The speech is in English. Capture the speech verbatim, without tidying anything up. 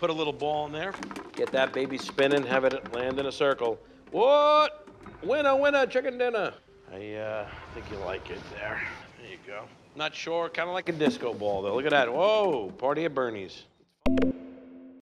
put a little ball in there. Get that baby spinning, have it land in a circle. What? Winner, winner, chicken dinner. I uh, think you like it there. There you go. Not sure, kind of like a disco ball, though. Look at that. Whoa, party at Bernie's.